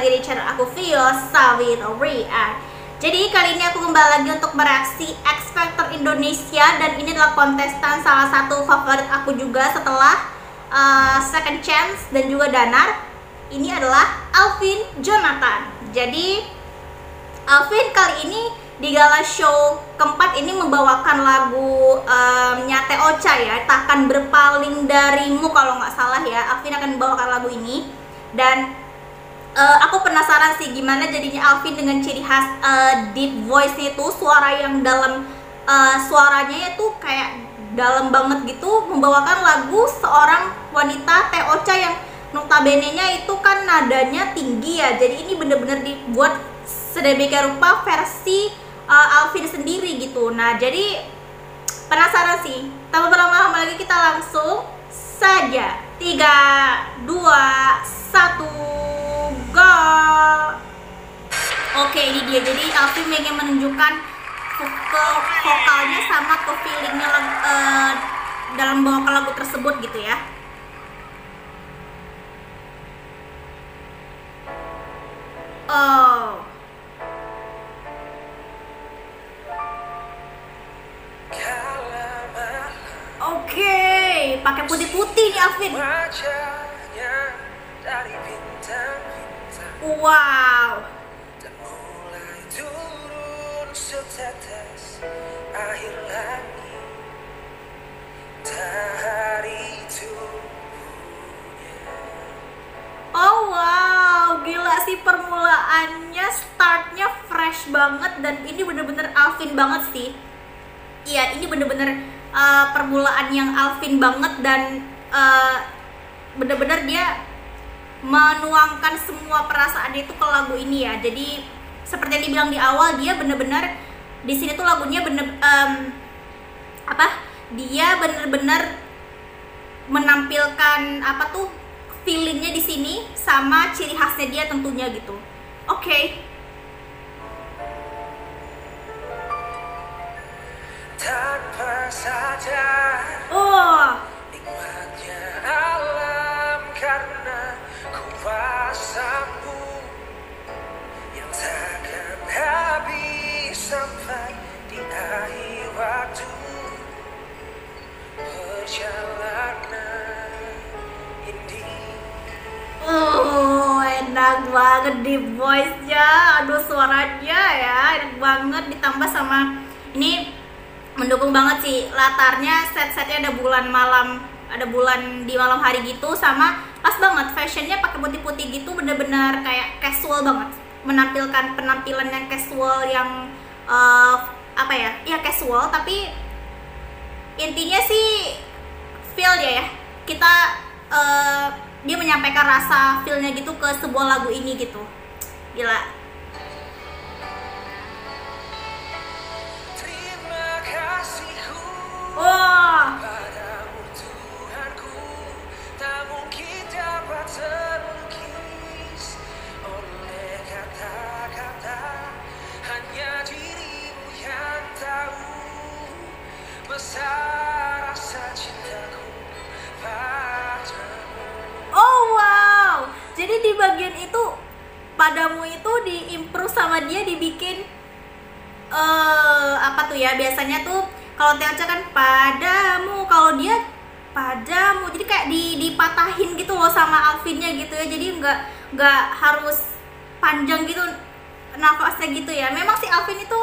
lagi di channel aku Vio Saveet Reacts. Jadi kali ini aku kembali lagi untuk mereaksi X Factor Indonesia, dan ini adalah kontestan salah satu favorit aku juga setelah Second Chance dan juga Danar. Ini adalah Alvin Jonathan. Jadi Alvin kali ini di gala show keempat ini membawakan lagu Nyate Ocha ya, Takkan Berpaling Darimu kalau nggak salah ya. Alvin akan membawakan lagu ini dan aku penasaran sih gimana jadinya Alvin dengan ciri khas deep voice itu, suara yang dalam, suaranya itu kayak dalam banget gitu, membawakan lagu seorang wanita T.O.C yang notabenenya itu kan nadanya tinggi ya. Jadi ini bener-bener dibuat sedemikian rupa versi Alvin sendiri gitu. Nah jadi penasaran sih, tanpa berlama-lama lagi kita langsung saja. 3, 2, 1. Oke, ini dia. Jadi Alvin ingin menunjukkan vokalnya sama ke feelingnya dalam bawakan lagu tersebut gitu ya. Oh. Oke, pakai putih-putih nih Alvin. Wow. Oh wow, gila sih permulaannya, startnya fresh banget, dan ini bener-bener Alvin banget sih. Iya, ini bener-bener permulaan yang Alvin banget, dan bener-bener dia menuangkan semua perasaan itu ke lagu ini ya. Jadi seperti yang dibilang di awal, dia bener-bener di sini tuh lagunya dia bener-bener menampilkan apa tuh feelingnya di sini sama ciri khasnya dia tentunya gitu. Oke. Oh. Enak banget deep voice-nya. Aduh, suaranya ya enak banget, ditambah sama ini mendukung banget sih latarnya, set-setnya ada bulan malam, ada bulan di malam hari gitu, sama pas banget fashionnya pakai putih-putih gitu, bener-bener kayak casual banget, menampilkan penampilan yang casual, yang casual, tapi intinya sih feel dia ya, dia menyampaikan rasa feelnya gitu ke sebuah lagu ini gitu. Gila. Oh. Jadi di bagian itu padamu itu diimprove sama dia, dibikin biasanya tuh kalau T.O.C kan padamu, kalau dia padamu, jadi kayak dipatahin gitu loh sama Alvinnya gitu ya. Jadi nggak harus panjang gitu nafasnya gitu ya. Memang si Alvin itu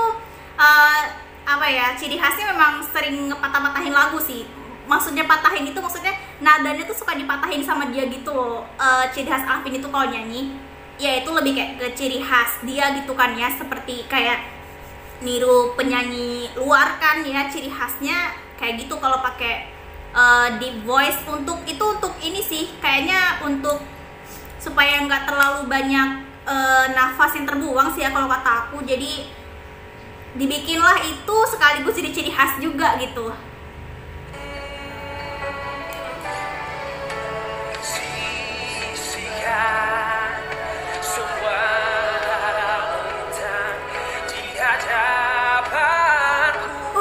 ciri khasnya memang sering ngepatah-patahin lagu sih. Maksudnya patahin itu maksudnya nadanya tuh suka dipatahin sama dia gitu loh. Ciri khas Alvin itu kalau nyanyi ya itu lebih kayak ke ciri khas dia gitu kan ya, seperti kayak niru penyanyi luar kan ya, ciri khasnya kayak gitu kalau pakai deep voice. Untuk ini sih kayaknya untuk supaya nggak terlalu banyak nafas yang terbuang sih ya kalau kata aku, jadi dibikinlah itu sekaligus jadi ciri khas juga gitu.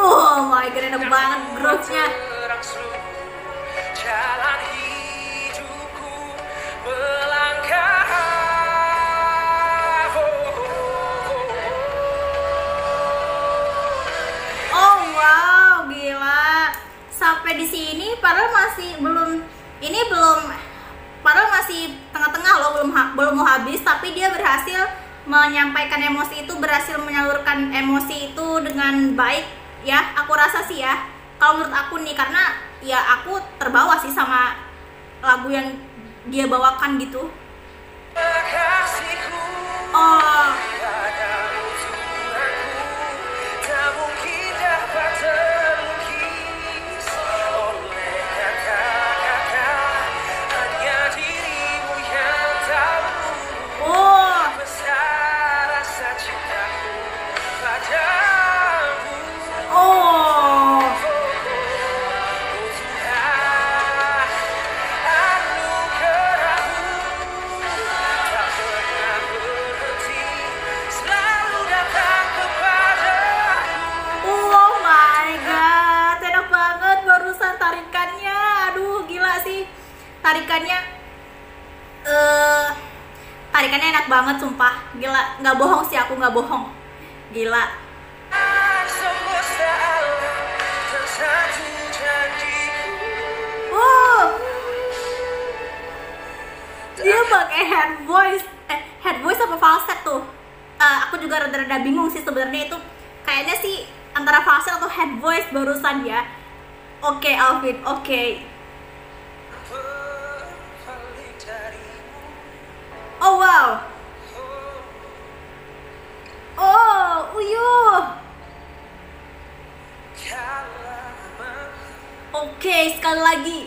Oh my god, enak banget groove-nya. Ini belum, padahal masih tengah-tengah loh, belum mau habis, tapi dia berhasil menyampaikan emosi itu, berhasil menyalurkan emosi itu dengan baik ya. Aku rasa sih ya, kalau menurut aku nih, karena ya aku terbawa sih sama lagu yang dia bawakan gitu. Oh, tarikannya enak banget sumpah, gila, nggak bohong sih, aku nggak bohong, gila. Dia pakai head voice, head voice apa falset tuh? Aku juga rada-rada bingung sih sebenarnya, itu kayaknya sih antara falset atau head voice barusan ya. Oke, Alvin, oke. Oh wow. Oh, uyuh. Oke, sekali lagi.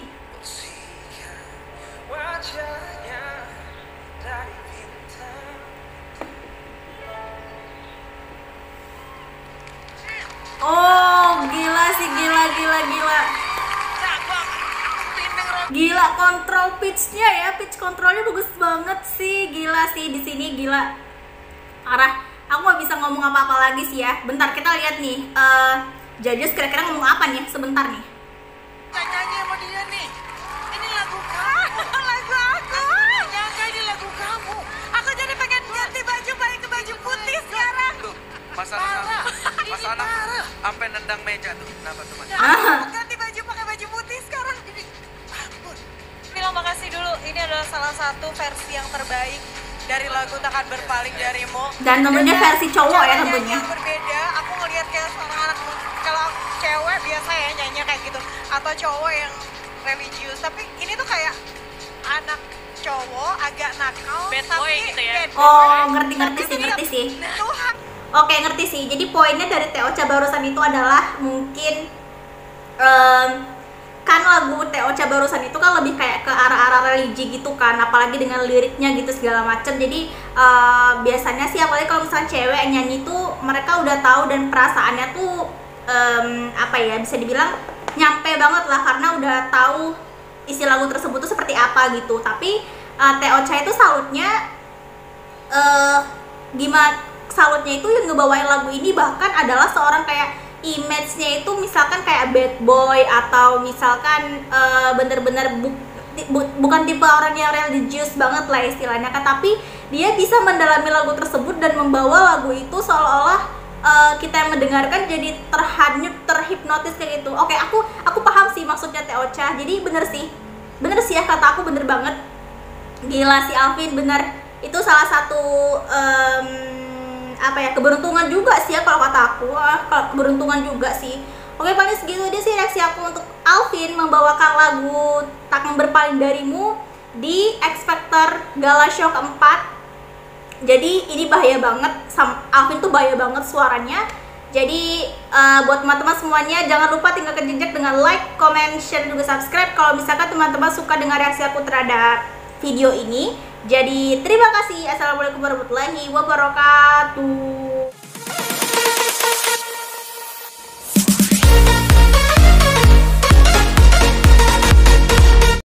Oh, gila sih, gila. Gila, kontrol pitch-nya ya, pitch kontrolnya bagus banget sih, gila sih di sini, gila. Arah, aku nggak bisa ngomong apa-apa lagi sih ya. Bentar kita lihat nih, judges kira-kira ngomong apa nih, sebentar nih. Nyanyi sama dia nih, ini lagu kamu, lagu aku. Nyangka ini lagu kamu, aku jadi pengen ganti baju, balik ke baju putih sekarang. Tuh, mas anak, sampai nendang meja tuh, kenapa teman? Ganti baju pakai baju putih sekarang. Bilang makasih dulu, ini adalah salah satu versi yang terbaik dari lagu Takkan Berpaling Darimu, dan tentunya versi cowok ya tentunya. Yang berbeda, aku ngelihat kayak seorang anak, kalau cewek biasa ya nyanyi kayak gitu, atau cowok yang religius, tapi ini tuh kayak anak cowok agak nakal, bad boy gitu ya. Oh, ngerti sih. Oke, ngerti sih. Jadi poinnya dari Nyate Ocha barusan itu adalah mungkin kan lagu Nyate Ocha barusan itu kan lebih kayak ke arah-arah religi gitu kan, apalagi dengan liriknya gitu segala macem. Jadi biasanya sih apalagi kalau misalnya cewek nyanyi tuh mereka udah tahu, dan perasaannya tuh apa ya, bisa dibilang nyampe banget lah karena udah tahu isi lagu tersebut tuh seperti apa gitu. Tapi Nyate Ocha itu salutnya, gimana salutnya itu yang ngebawain lagu ini bahkan adalah seorang kayak image-nya itu misalkan kayak bad boy, atau misalkan bener-bener bukan tipe orang yang religius banget lah istilahnya kan, tapi dia bisa mendalami lagu tersebut dan membawa lagu itu seolah-olah kita yang mendengarkan jadi terhanyut, terhipnotis kayak gitu. Oke, aku paham sih maksudnya Nyate Ocha, jadi bener sih ya, kata aku bener banget. Gila sih Alvin, bener, itu salah satu apa ya, keberuntungan juga sih ya kalau kata aku, keberuntungan juga sih. Oke, paling segitu aja sih reaksi aku untuk Alvin membawakan lagu Takkan Berpaling Darimu di X Factor Gala Show keempat. Jadi ini bahaya banget, Alvin tuh bahaya banget suaranya. Jadi buat teman-teman semuanya, jangan lupa tinggal kejejak dengan like, comment, share, juga subscribe kalau misalkan teman-teman suka dengan reaksi aku terhadap video ini. Jadi terima kasih. Assalamualaikum warahmatullahi wabarakatuh.